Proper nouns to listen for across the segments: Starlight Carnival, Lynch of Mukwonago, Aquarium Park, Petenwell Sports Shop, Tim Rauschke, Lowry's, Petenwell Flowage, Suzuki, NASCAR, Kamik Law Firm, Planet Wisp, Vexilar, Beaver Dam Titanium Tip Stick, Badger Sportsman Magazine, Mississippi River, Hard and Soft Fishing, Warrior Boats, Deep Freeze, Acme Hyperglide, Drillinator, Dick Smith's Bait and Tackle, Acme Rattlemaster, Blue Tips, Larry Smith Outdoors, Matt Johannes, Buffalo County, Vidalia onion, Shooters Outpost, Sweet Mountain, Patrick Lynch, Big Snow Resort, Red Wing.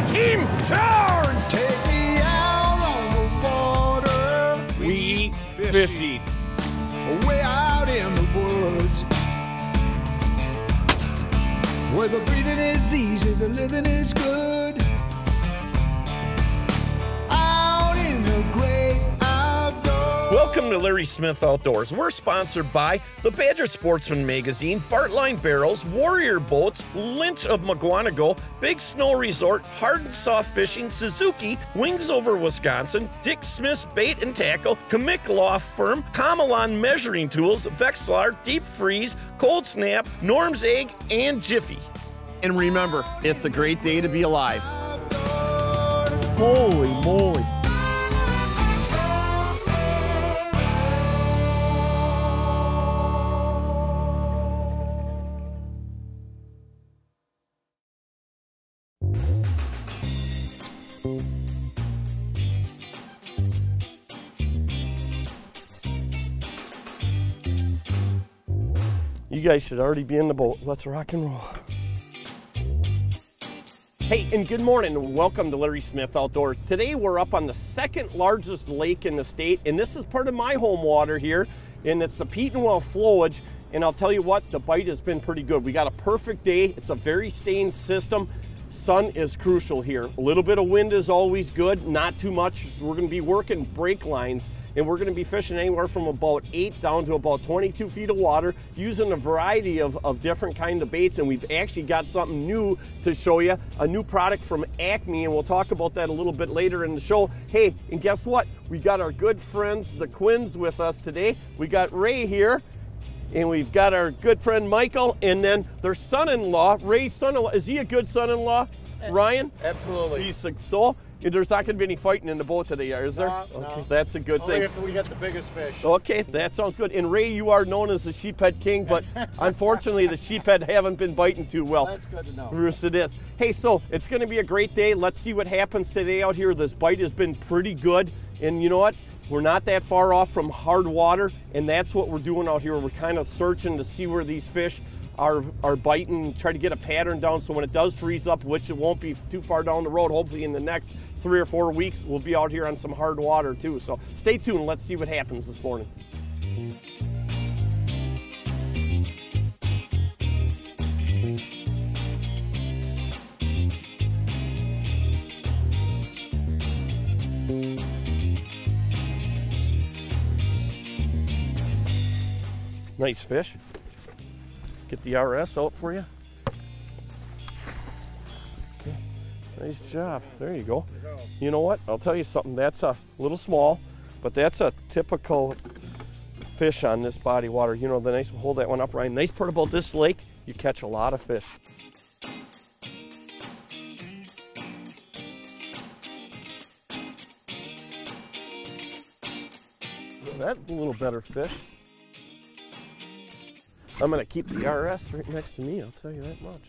right, team, charge! Take me out on the water. We eat fish. Way out in the woods, where the breathing is easy, the living is good. Out in the great outdoors. Welcome to Larry Smith Outdoors. We're sponsored by the Badger Sportsman Magazine, Bartline Barrels, Warrior Boats, Lynch of Mukwonago, Big Snow Resort, Hard and Soft Fishing, Suzuki, Wings Over Wisconsin, Dick Smith's Bait and Tackle, Kamik Law Firm, Kamalon Measuring Tools, Vexilar, Deep Freeze, Cold Snap, Norm's Egg, and Jiffy. And remember, it's a great day to be alive. Holy moly. You guys should already be in the boat. Let's rock and roll. Hey, and good morning, and welcome to Larry Smith Outdoors. Today we're up on the second largest lake in the state, and this is part of my home water here, and it's the Petenwell Flowage, and I'll tell you what, the bite has been pretty good. We got a perfect day. It's a very stained system. Sun is crucial here. A little bit of wind is always good, not too much. We're gonna be working brake lines, and we're gonna be fishing anywhere from about 8 down to about 22 feet of water using a variety of different kinds of baits, and we've actually got something new to show you, a new product from Acme, and we'll talk about that a little bit later in the show. Hey, and guess what? We got our good friends, the Quins, with us today. We got Ray here, and we've got our good friend Michael, and then their son-in-law, Ray's son-in-law. Is he a good son-in-law, Ryan? Absolutely. He's so. There's not going to be any fighting in the boat today, is there? No, okay, no. That's a good thing. Only if we get the biggest fish. Okay, that sounds good. And Ray, you are known as the sheephead king, but unfortunately the sheephead haven't been biting too well. That's good to know. Bruce, it is. Hey, so it's going to be a great day. Let's see what happens today out here. This bite has been pretty good, and you know what? We're not that far off from hard water, and that's what we're doing out here. We're kind of searching to see where these fish are biting, try to get a pattern down so when it does freeze up, which it won't be too far down the road, hopefully in the next 3 or 4 weeks, we'll be out here on some hard water too. So stay tuned, let's see what happens this morning. Nice fish. Get the RS out for you. Okay. Nice job. There you go. You know what? I'll tell you something. That's a little small, but that's a typical fish on this body of water. You know, the nice, hold that one up, Ryan. Nice part about this lake, you catch a lot of fish. That's a little better fish. I'm gonna keep the RS right next to me, I'll tell you that much.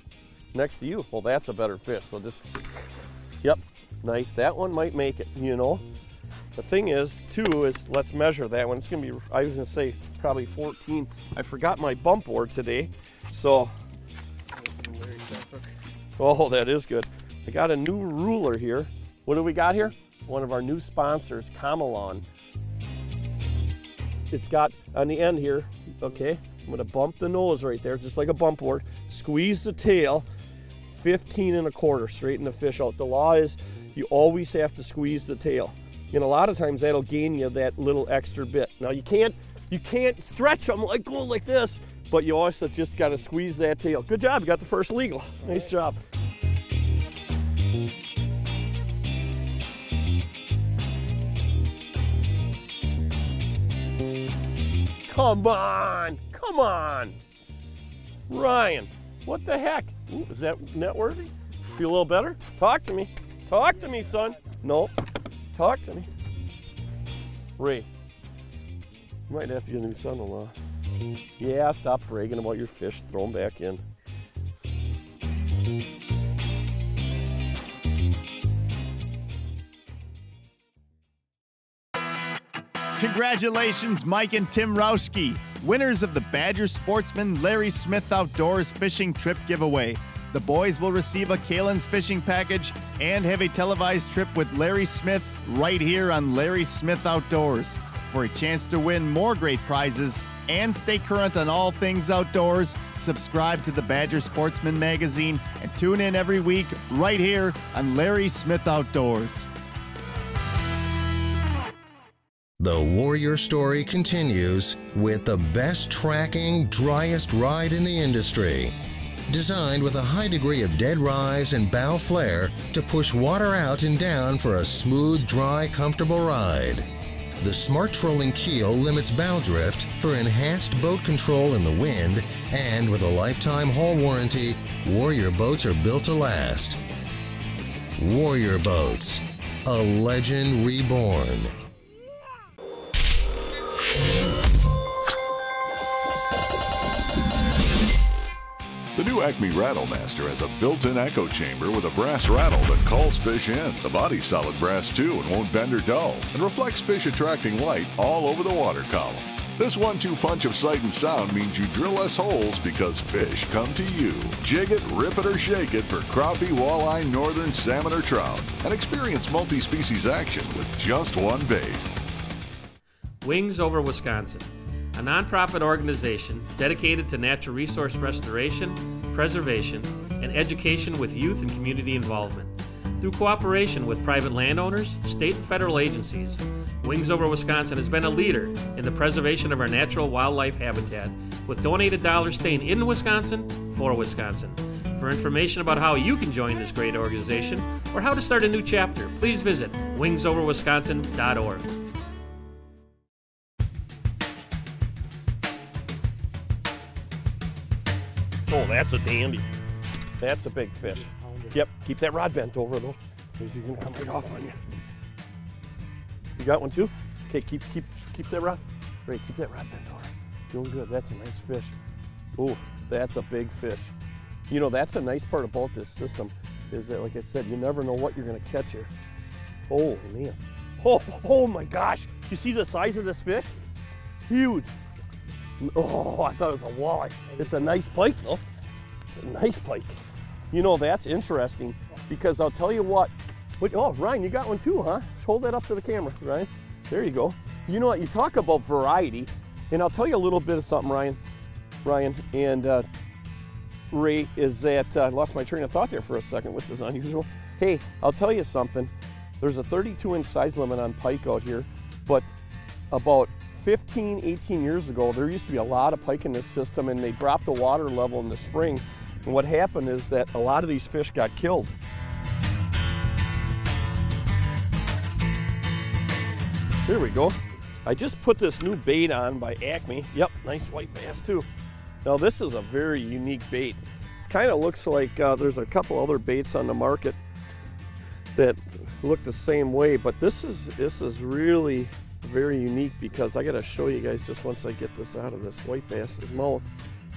Next to you, well that's a better fish, so just, yep, nice, that one might make it, you know. The thing is, too, is let's measure that one. It's gonna be, I was gonna say probably 14. I forgot my bump board today, so. Oh, that is good. I got a new ruler here. What do we got here? One of our new sponsors, Kamalon. It's got, on the end here, okay. I'm gonna bump the nose right there, just like a bump board, squeeze the tail, 15 1/4, straighten the fish out. The law is you always have to squeeze the tail. And a lot of times that'll gain you that little extra bit. Now you can't stretch them like go like this, but you also just gotta squeeze that tail. Good job, you got the first legal. Nice job. Come on! Come on, Ryan, what the heck? Ooh, is that networthy? Feel a little better? Talk to me, son. No, talk to me. Ray, you might have to get a new son-in-law. Yeah, stop bragging about your fish, throw them back in. Congratulations, Mike and Tim Rauschke, winners of the Badger Sportsman Larry Smith Outdoors Fishing Trip Giveaway. The boys will receive a Kalin's Fishing Package and have a televised trip with Larry Smith right here on Larry Smith Outdoors. For a chance to win more great prizes and stay current on all things outdoors, subscribe to the Badger Sportsman Magazine and tune in every week right here on Larry Smith Outdoors. The Warrior story continues with the best tracking, driest ride in the industry. Designed with a high degree of dead rise and bow flare to push water out and down for a smooth, dry, comfortable ride. The smart trolling keel limits bow drift for enhanced boat control in the wind, and with a lifetime hull warranty, Warrior Boats are built to last. Warrior Boats, a legend reborn. The new Acme Rattlemaster has a built-in echo chamber with a brass rattle that calls fish in. The body's solid brass too and won't bend or dull, and reflects fish attracting light all over the water column. This 1-2 punch of sight and sound means you drill less holes because fish come to you. Jig it, rip it, or shake it for crappie, walleye, northern, salmon, or trout, and experience multi-species action with just one bait. Wings Over Wisconsin, a nonprofit organization dedicated to natural resource restoration, preservation, and education with youth and community involvement. Through cooperation with private landowners, state and federal agencies, Wings Over Wisconsin has been a leader in the preservation of our natural wildlife habitat, with donated dollars staying in Wisconsin for Wisconsin. For information about how you can join this great organization or how to start a new chapter, please visit wingsoverwisconsin.org. Oh, that's a dandy. That's a big fish. Yep, keep that rod bent over though, because he's gonna come right off on you. You got one too? Okay, keep that rod. Great, keep that rod bent over. Doing good, that's a nice fish. Oh, that's a big fish. You know, that's a nice part about this system, is that, like I said, you never know what you're gonna catch here. Oh, man. Oh my gosh, you see the size of this fish? Huge. Oh, I thought it was a walleye. It's a nice pike, though. It's a nice pike. You know, that's interesting, because I'll tell you what. Oh, Ryan, you got one too, huh? Hold that up to the camera, Ryan. There you go. You know what, you talk about variety, and I'll tell you a little bit of something, Ryan and Ray, is that I lost my train of thought there for a second, which is unusual. Hey, I'll tell you something. There's a 32-inch size limit on pike out here, but about 15, 18 years ago, there used to be a lot of pike in this system, and they dropped the water level in the spring. And what happened is that a lot of these fish got killed. Here we go. I just put this new bait on by Acme. Yep, nice white bass too. Now this is a very unique bait. It kind of looks like there's a couple other baits on the market that look the same way, but this is really very unique, because I gotta show you guys just once I get this out of this white bass's mouth.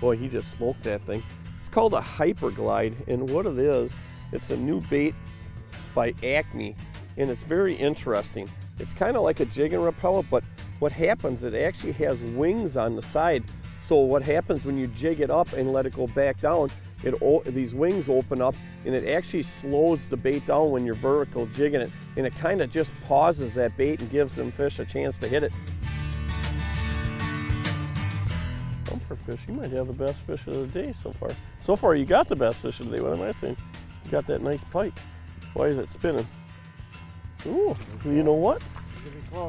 Boy, he just smoked that thing. It's called a Hyperglide, and what it is, it's a new bait by Acme, and it's very interesting. It's kind of like a jig and rappel, but what happens, it actually has wings on the side. So what happens when you jig it up and let it go back down, these wings open up, and it actually slows the bait down when you're vertical jigging it, and it kind of just pauses that bait and gives them fish a chance to hit it. Bumperfish, you might have the best fish of the day so far. So far you got the best fish of the day, what am I saying? You got that nice pike. Why is it spinning? Ooh, you know what?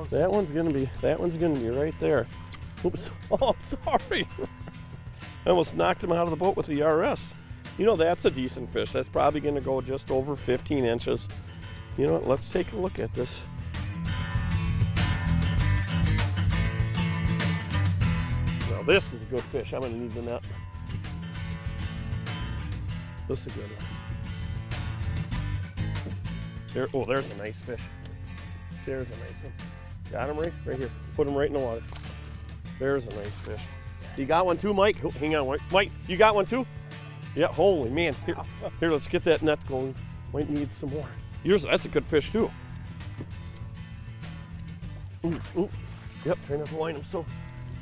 That one's gonna be right there. Oops, oh, sorry. I almost knocked him out of the boat with the RS. You know, that's a decent fish. That's probably going to go just over 15 inches. You know what? Let's take a look at this. Now, this is a good fish. I'm going to need the net. This is a good one. There, oh, there's a nice fish. There's a nice one. Got him right here. Put him right in the water. There's a nice fish. You got one too, Mike? Oh, hang on, Mike, you got one too? Yeah, holy man. Here, let's get that net going. Might need some more. Yours, that's a good fish too. Ooh. Yep, try not to line him so.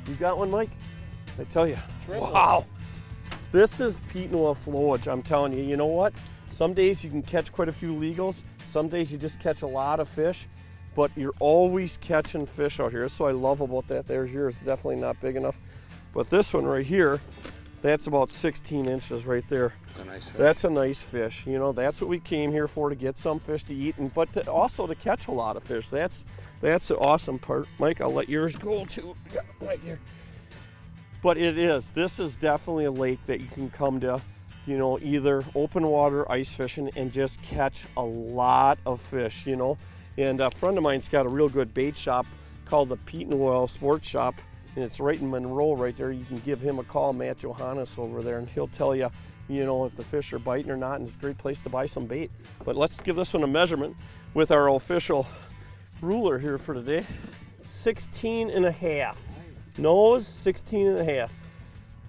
You got one, Mike? I tell you, wow. This is Petenwell Flowage. I'm telling you, you know what? Some days you can catch quite a few legals. Some days you just catch a lot of fish, but you're always catching fish out here. That's what I love about that. There's yours, definitely not big enough. But this one right here, that's about 16 inches right there. That's a nice fish. That's a nice fish. You know, that's what we came here for, to get some fish to eat, and but to also to catch a lot of fish. That's the awesome part. Mike, I'll let yours go too, right there. But it is, this is definitely a lake that you can come to, you know, either open water, ice fishing, and just catch a lot of fish, you know. And a friend of mine's got a real good bait shop called the Petenwell Sports Shop, and it's right in Monroe right there. You can give him a call, Matt Johannes over there, and he'll tell you, you know, if the fish are biting or not, and it's a great place to buy some bait. But let's give this one a measurement with our official ruler here for today. 16 and a half. Nose, 16 and a half.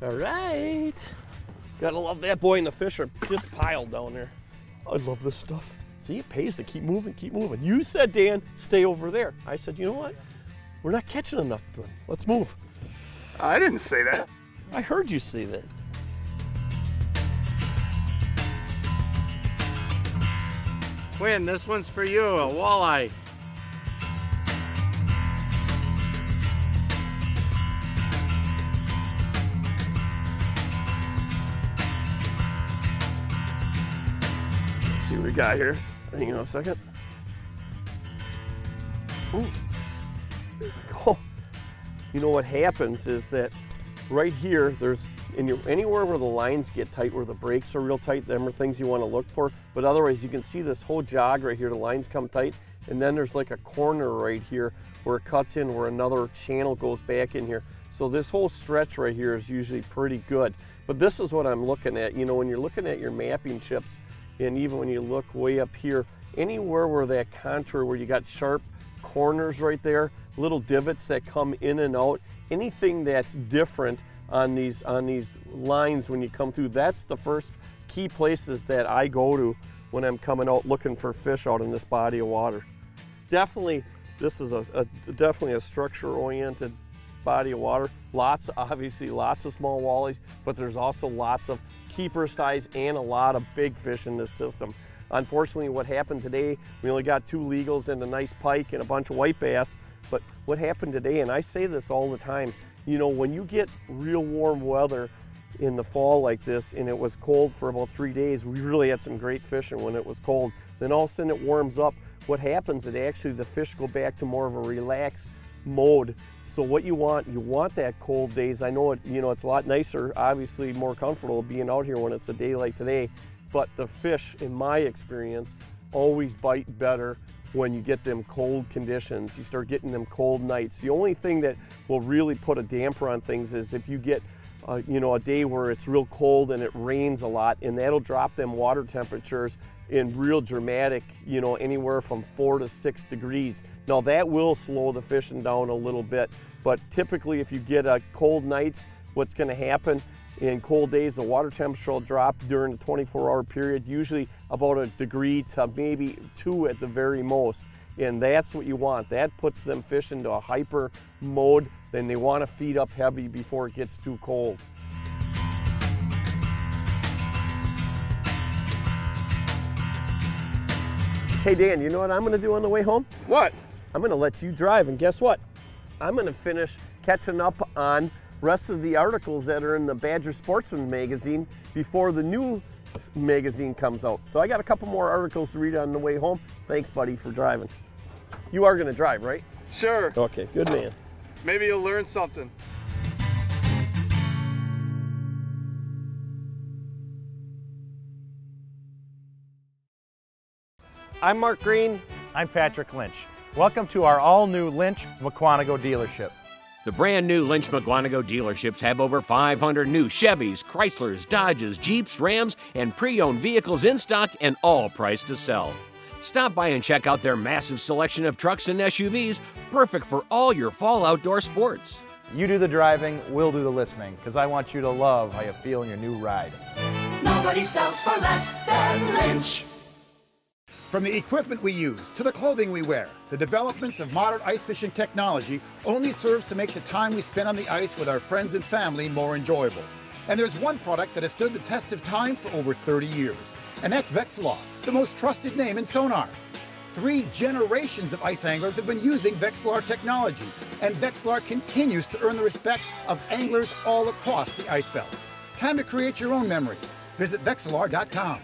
All right. Gotta love that boy, and the fish are just piled down there. I love this stuff. See, it pays to keep moving, keep moving. You said, Dan, stay over there. I said, you know what? We're not catching enough. Let's move. I didn't say that. I heard you say that. Quinn, this one's for you, a walleye. We got here. Hang on a second. Ooh. Oh. You know what happens is that right here, there's anywhere where the lines get tight, where the breaks are real tight, them are things you want to look for. But otherwise, you can see this whole jog right here, the lines come tight, and then there's like a corner right here where it cuts in, where another channel goes back in here. So this whole stretch right here is usually pretty good. But this is what I'm looking at. You know, when you're looking at your mapping chips, and even when you look way up here, anywhere where that contour, where you got sharp corners right there, little divots that come in and out, anything that's different on these lines when you come through, that's the first key places that I go to when I'm coming out looking for fish out in this body of water. Definitely, this is definitely a structure-oriented body of water. Lots, obviously, lots of small walleyes, but there's also lots of keeper size and a lot of big fish in this system. Unfortunately, what happened today, we only got 2 legals and a nice pike and a bunch of white bass. But what happened today, and I say this all the time, you know, when you get real warm weather in the fall like this, and it was cold for about 3 days, we really had some great fishing when it was cold. Then all of a sudden it warms up. What happens is actually the fish go back to more of a relaxed mode. So what you want that cold days. I know it, you know, it's a lot nicer, obviously more comfortable being out here when it's a day like today, but the fish, in my experience, always bite better when you get them cold conditions. You start getting them cold nights. The only thing that will really put a damper on things is if you get you know, a day where it's real cold and it rains a lot, and that'll drop them water temperatures in real dramatic, you know, anywhere from 4 to 6 degrees. Now that will slow the fishing down a little bit, but typically if you get a cold nights, what's going to happen in cold days, the water temperature will drop during the 24-hour period, usually about a degree to maybe 2 at the very most. And that's what you want. That puts them fish into a hyper mode. Then they want to feed up heavy before it gets too cold. Hey Dan, you know what I'm going to do on the way home? What? I'm going to let you drive, and guess what? I'm going to finish catching up on rest of the articles that are in the Badger Sportsman magazine before the new magazine comes out. So I got a couple more articles to read on the way home. Thanks, buddy, for driving. You are going to drive, right? Sure. Okay, good man. Maybe you'll learn something. I'm Mark Green. I'm Patrick Lynch. Welcome to our all-new Lynch Mukwonago dealership. The brand new Lynch Mukwonago dealerships have over 500 new Chevys, Chryslers, Dodges, Jeeps, Rams, and pre-owned vehicles in stock, and all priced to sell. Stop by and check out their massive selection of trucks and SUVs, perfect for all your fall outdoor sports. You do the driving, we'll do the listening, because I want you to love how you feel in your new ride. Nobody sells for less than Lynch. From the equipment we use to the clothing we wear, the developments of modern ice fishing technology only serves to make the time we spend on the ice with our friends and family more enjoyable. And there's one product that has stood the test of time for over 30 years, and that's Vexilar, the most trusted name in sonar. 3 generations of ice anglers have been using Vexilar technology, and Vexilar continues to earn the respect of anglers all across the ice belt. Time to create your own memories. Visit Vexilar.com.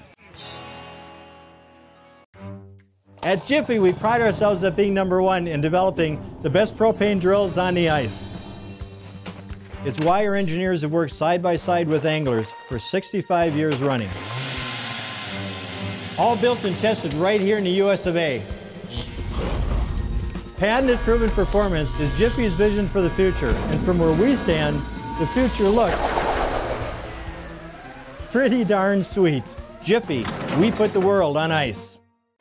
At Jiffy, we pride ourselves at being #1 in developing the best propane drills on the ice. It's why our engineers have worked side by side with anglers for 65 years running. All built and tested right here in the US of A. Patented proven performance is Jiffy's vision for the future, and from where we stand, the future looks pretty darn sweet. Jiffy, we put the world on ice.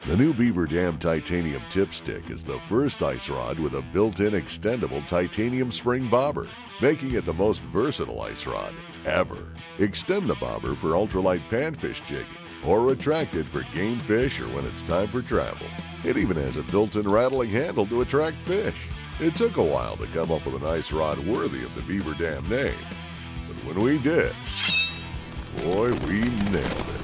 The new Beaver Dam Titanium Tip Stick is the first ice rod with a built-in extendable titanium spring bobber, making it the most versatile ice rod ever. Extend the bobber for ultralight panfish jigging, or retract it for game fish or when it's time for travel. It even has a built-in rattling handle to attract fish. It took a while to come up with an ice rod worthy of the Beaver Dam name, but when we did, boy, we nailed it.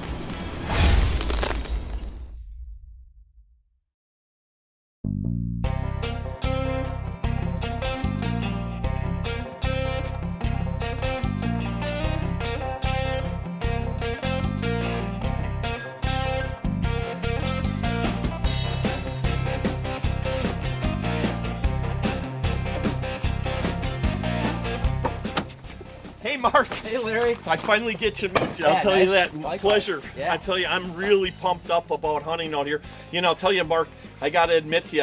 Mark. Hey, Larry. I finally get to meet you. I'll tell you that. Likewise. Pleasure. Yeah. I tell you, I'm really pumped up about hunting out here. You know, I'll tell you, Mark, I got to admit to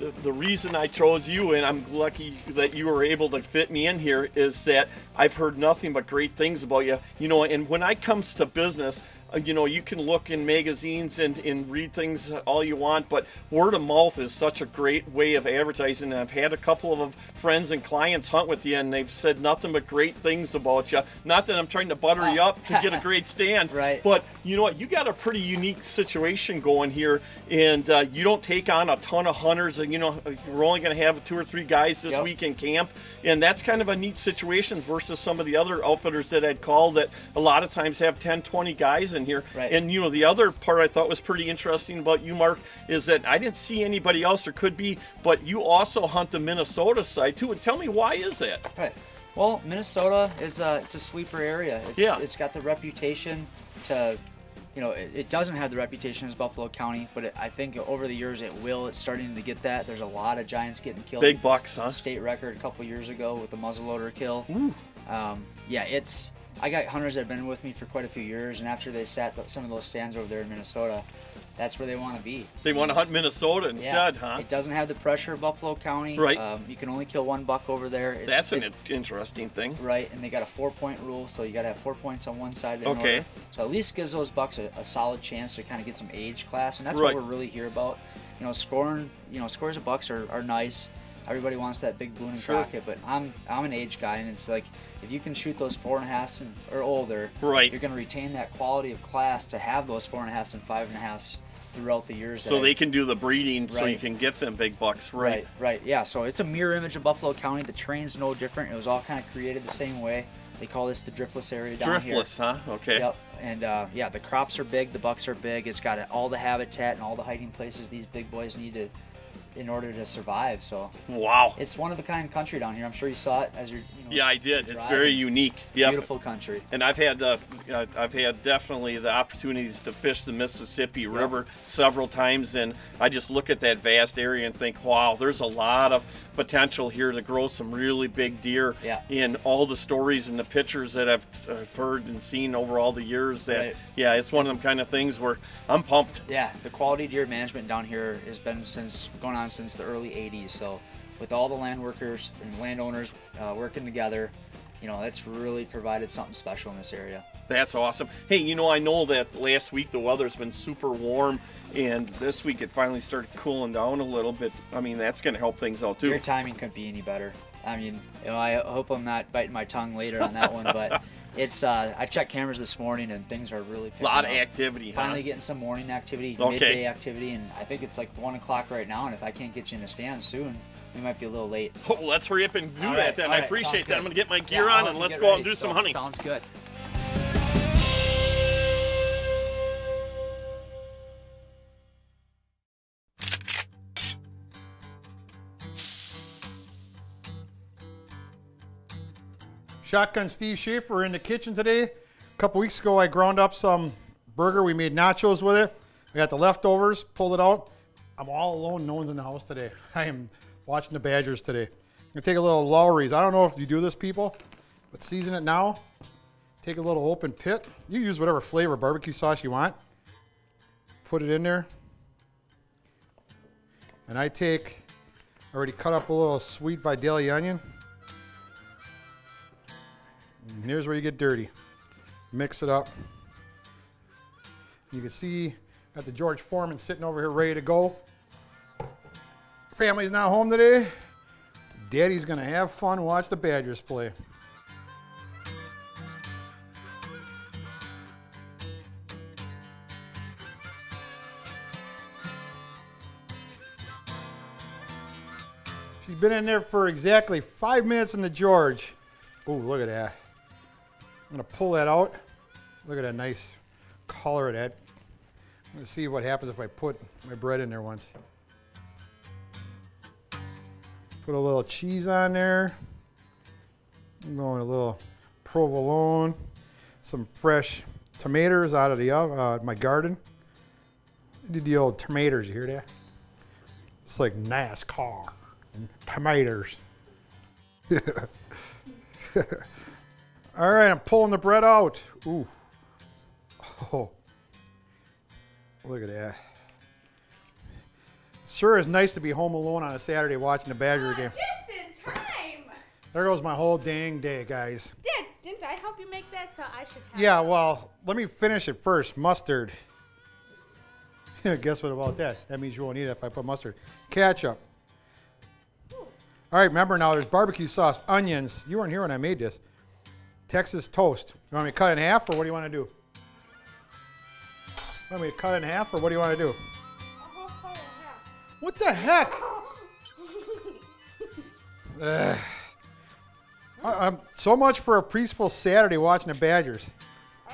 you, the reason I chose you, and I'm lucky that you were able to fit me in here, is that I've heard nothing but great things about you. You know, and when it comes to business, you know, you can look in magazines and read things all you want, but word of mouth is such a great way of advertising. And I've had a couple of friends and clients hunt with you, and they've said nothing but great things about you. Not that I'm trying to butter you up to get a great stand, right? But you know what? You got a pretty unique situation going here, and you don't take on a ton of hunters. And you know, we're only going to have 2 or 3 guys this week in camp, and that's kind of a neat situation versus some of the other outfitters that I'd call that a lot of times have 10-20 guys in here. Right. And you know, the other part I thought was pretty interesting about you, Mark, is that I didn't see anybody else, there could be, but you also hunt the Minnesota side too. And tell me, why is that? Right. Well, Minnesota is it's a sleeper area. It's got the reputation to, you know, it doesn't have the reputation as Buffalo County, but I think over the years it will. It's starting to get that. There's a lot of giants getting killed. Big bucks, huh? State record a couple years ago with the muzzleloader kill. Yeah, it's. I got hunters that have been with me for quite a few years, and after they sat some of those stands over there in Minnesota, that's where they want to be. They want to hunt Minnesota instead, huh? It doesn't have the pressure of Buffalo County. Right. You can only kill 1 buck over there. It's, that's an interesting thing. Right, and they got a 4-point rule, so you got to have 4 points on one side. Okay. So at least gives those bucks a solid chance to kind of get some age class, and that's what we're really here about. You know, scoring, you know, scores of bucks are nice. Everybody wants that big Boone and Crockett, but I'm an age guy, and it's like, if you can shoot those 4.5s or older, you're going to retain that quality of class to have those 4.5s and 5.5s throughout the years. So they can do the breeding, so you can get them big bucks, right? Yeah, so it's a mirror image of Buffalo County. The terrain's no different. It was all kind of created the same way. They call this the driftless area down here. Driftless, huh? Okay. Yep. And yeah, the crops are big, the bucks are big. It's got all the habitat and all the hiding places these big boys need to in order to survive. So it's one of a kind country down here. I'm sure you saw it as you're I did. It's very unique. Beautiful country. And I've had definitely the opportunities to fish the Mississippi River several times, and I just look at that vast area and think, wow, there's a lot of potential here to grow some really big deer. In all the stories and the pictures that I've heard and seen over all the years, that it's one of them kind of things where I'm pumped. The quality deer management down here has been going on since the early 80s. So with all the land workers and landowners working together, you know, that's really provided something special in this area. That's awesome. Hey, you know, I know that last week the weather's been super warm, and this week it finally started cooling down a little bit. I mean, that's going to help things out too. Your timing couldn't be any better. I mean, you know, I hope I'm not biting my tongue later on that one, but it's I checked cameras this morning and things are really picking up. A lot of activity, huh? Finally getting some morning activity, midday activity, and I think it's like 1 o'clock right now, and if I can't get you in a stand soon, we might be a little late. Oh, let's hurry up and do that then. I appreciate that. I'm gonna get my gear on and let's go out and do some hunting. Sounds good. Shotgun Steve Schaefer in the kitchen today. A couple weeks ago, I ground up some burger. We made nachos with it. I got the leftovers, pulled it out. I'm all alone, no one's in the house today. I am watching the Badgers today. I'm gonna take a little Lowry's. I don't know if you do this, people, but season it now. Take a little open pit. You use whatever flavor barbecue sauce you want. Put it in there. And I take, already cut up a little sweet Vidalia onion. And here's where you get dirty. Mix it up. You can see got the George Foreman sitting over here ready to go. Family's not home today. Daddy's gonna have fun, watch the Badgers play. She's been in there for exactly 5 minutes in the George. Oh, look at that. I'm gonna pull that out. Look at that nice color of that. I'm gonna see what happens if I put my bread in there once. Put a little cheese on there. I'm going a little provolone, some fresh tomatoes out of the my garden. I did the old tomatoes, you hear that? It's like NASCAR, tomatoes. All right, I'm pulling the bread out. Ooh. Oh. Look at that. Sure is nice to be home alone on a Saturday watching the Badger game. Just in time. There goes my whole dang day, guys. Dad, didn't I help you make that? So I should have. Yeah, well, let me finish it first. Mustard. Guess what about that? That means you won't eat it if I put mustard. Ketchup. All right, remember now, there's barbecue sauce, onions. You weren't here when I made this. Texas toast. You want me to cut in half, or what do you want to do? You want me to cut in half, or what do you want to do? I'll cut in half. What the heck? So much for a peaceful Saturday watching the Badgers.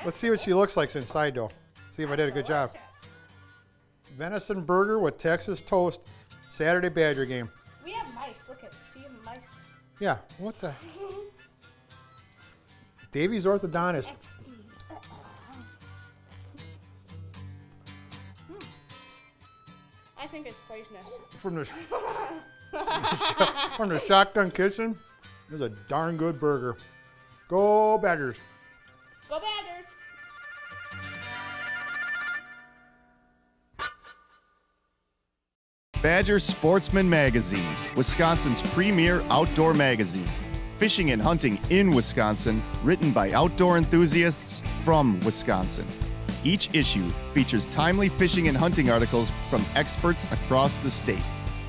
Let's see what she looks like inside, though. See if I did a good job. Venison burger with Texas toast, Saturday Badger game. We have mice. Look at it. See the mice? Yeah. What the? Davy's orthodontist. I think it's poisonous. From the shotgun kitchen, it's a darn good burger. Go Badgers. Go Badgers. Badger Sportsman Magazine, Wisconsin's premier outdoor magazine. Fishing and hunting in Wisconsin, written by outdoor enthusiasts from Wisconsin. Each issue features timely fishing and hunting articles from experts across the state.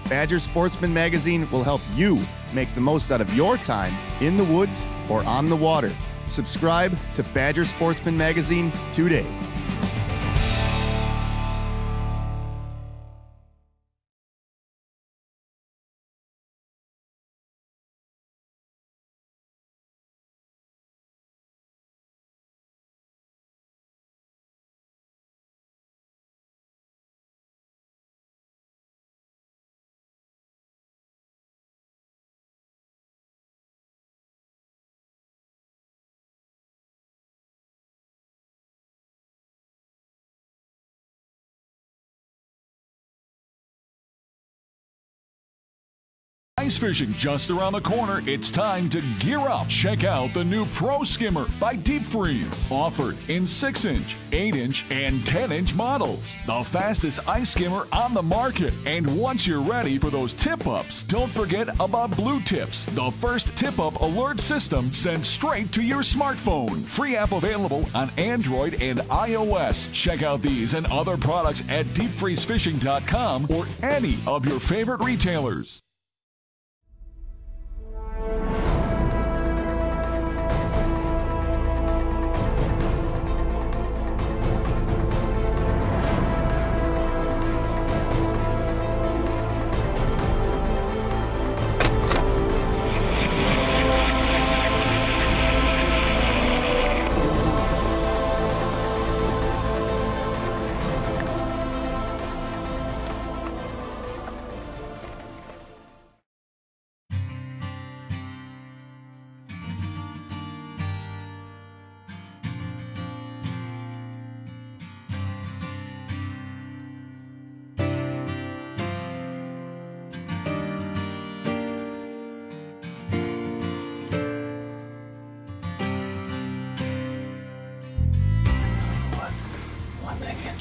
Badger Sportsman Magazine will help you make the most out of your time in the woods or on the water. Subscribe to Badger Sportsman Magazine today. Ice fishing just around the corner, it's time to gear up. Check out the new Pro Skimmer by Deep Freeze, offered in 6-inch, 8-inch, and 10-inch models. The fastest ice skimmer on the market. And once you're ready for those tip-ups, don't forget about Blue Tips, the first tip-up alert system sent straight to your smartphone. Free app available on Android and iOS. Check out these and other products at deepfreezefishing.com or any of your favorite retailers.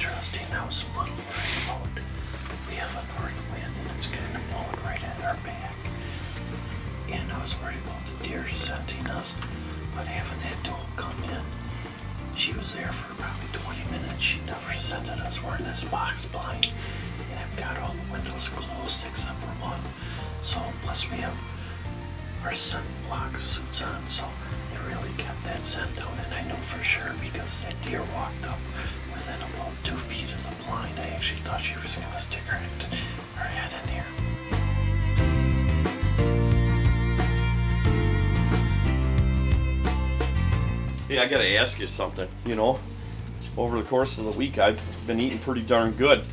interesting. That was a little tiny boat. We have a north wind that's kind of blowing right at our back. And I was worried about the deer scenting us, but having that doe come in, she was there for probably 20 minutes. She never scented us. We're in this box blind, and I've got all the windows closed except for one. So plus we have our scent block suits on, so it really kept that scent down. And I knew for sure because that deer walked up within about 2 feet of the blind. I actually thought she was going to stick her head in here. I gotta ask you something, you know, over the course of the week I've been eating pretty darn good.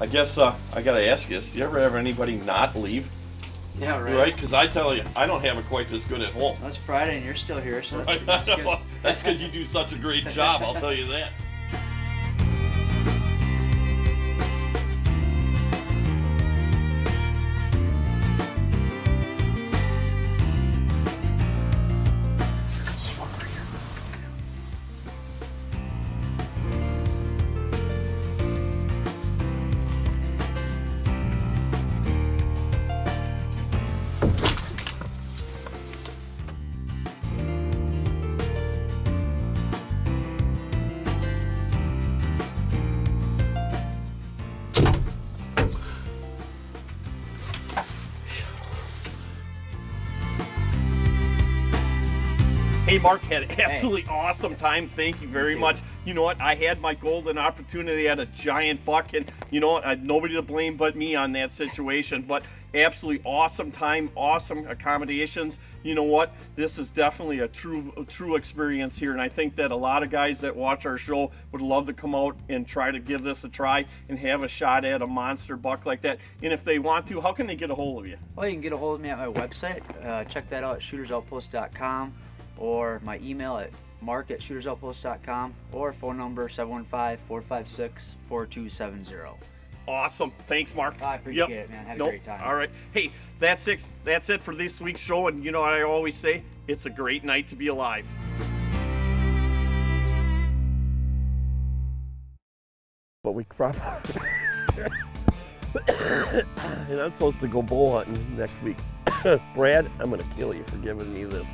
I guess I gotta ask you this, you ever have anybody not leave? Yeah, right. Right, because I tell you, I don't have it quite this good at home. Well, it's Friday and you're still here, so right. That's good. That's because you do such a great job, I'll tell you that. Mark had an absolutely awesome time. Thank you very much. You know what? I had my golden opportunity at a giant buck, and you know what? I had nobody to blame but me on that situation. But absolutely awesome time, awesome accommodations. You know what? This is definitely a true experience here, and I think that a lot of guys that watch our show would love to come out and try to give this a try and have a shot at a monster buck like that. And if they want to, how can they get a hold of you? Well, you can get a hold of me at my website. Check that out at shootersoutpost.com. or my email at mark@shootersoutpost.com, or phone number 715-456-4270. Awesome. Thanks, Mark. I appreciate it, man. Have a great time. All right. Hey, that's it for this week's show, and you know what I always say? It's a great night to be alive. But we crop and I'm supposed to go bow hunting next week. Brad, I'm going to kill you for giving me this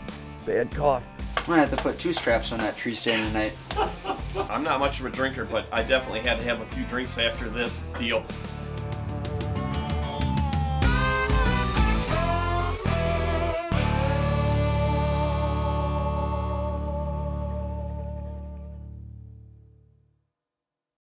bad cough. I'm gonna have to put 2 straps on that tree stand tonight. I'm not much of a drinker, but I definitely had to have a few drinks after this deal.